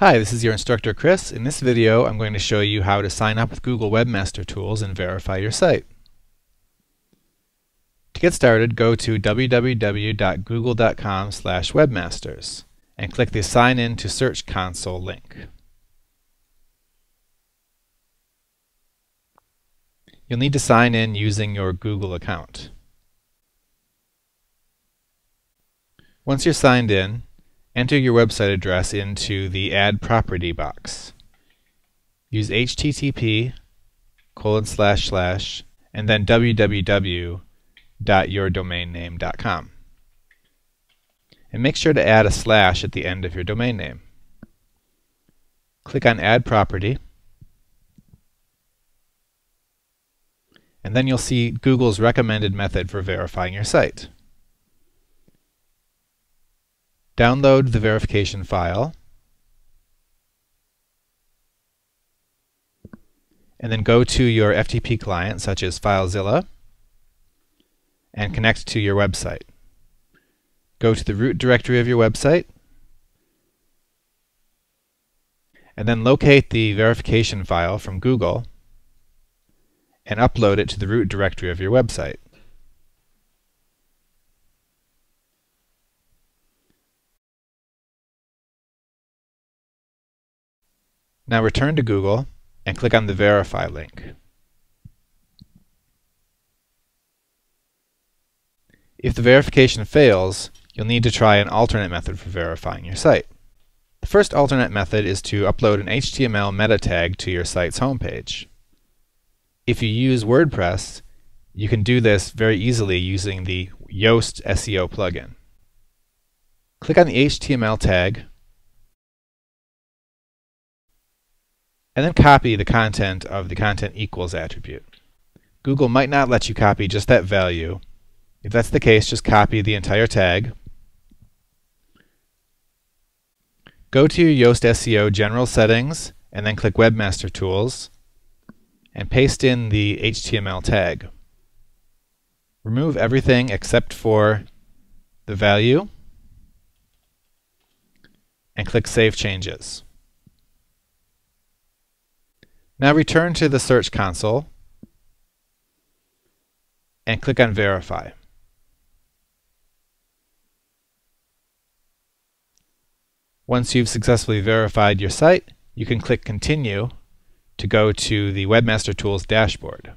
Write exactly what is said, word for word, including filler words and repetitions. Hi, this is your instructor Chris. In this video I'm going to show you how to sign up with Google Webmaster Tools and verify your site. To get started, go to w w w dot google dot com slash webmasters and click the Sign In to Search Console link. You'll need to sign in using your Google account. Once you're signed in, enter your website address into the Add Property box. Use http colon slash slash and then w w w dot your domain name dot com. And make sure to add a slash at the end of your domain name. Click on Add Property, and then you'll see Google's recommended method for verifying your site. Download the verification file and then go to your F T P client, such as FileZilla, and connect to your website. Go to the root directory of your website and then locate the verification file from Google and upload it to the root directory of your website. Now return to Google and click on the Verify link. If the verification fails, you'll need to try an alternate method for verifying your site. The first alternate method is to upload an H T M L meta tag to your site's homepage. If you use WordPress, you can do this very easily using the Yoast S E O plugin. Click on the H T M L tag and then copy the content of the content equals attribute. Google might not let you copy just that value. If that's the case, just copy the entire tag. Go to your Yoast S E O general settings and then click Webmaster Tools and paste in the H T M L tag. Remove everything except for the value and click Save Changes. Now return to the Search Console and click on Verify. Once you've successfully verified your site, you can click Continue to go to the Webmaster Tools dashboard.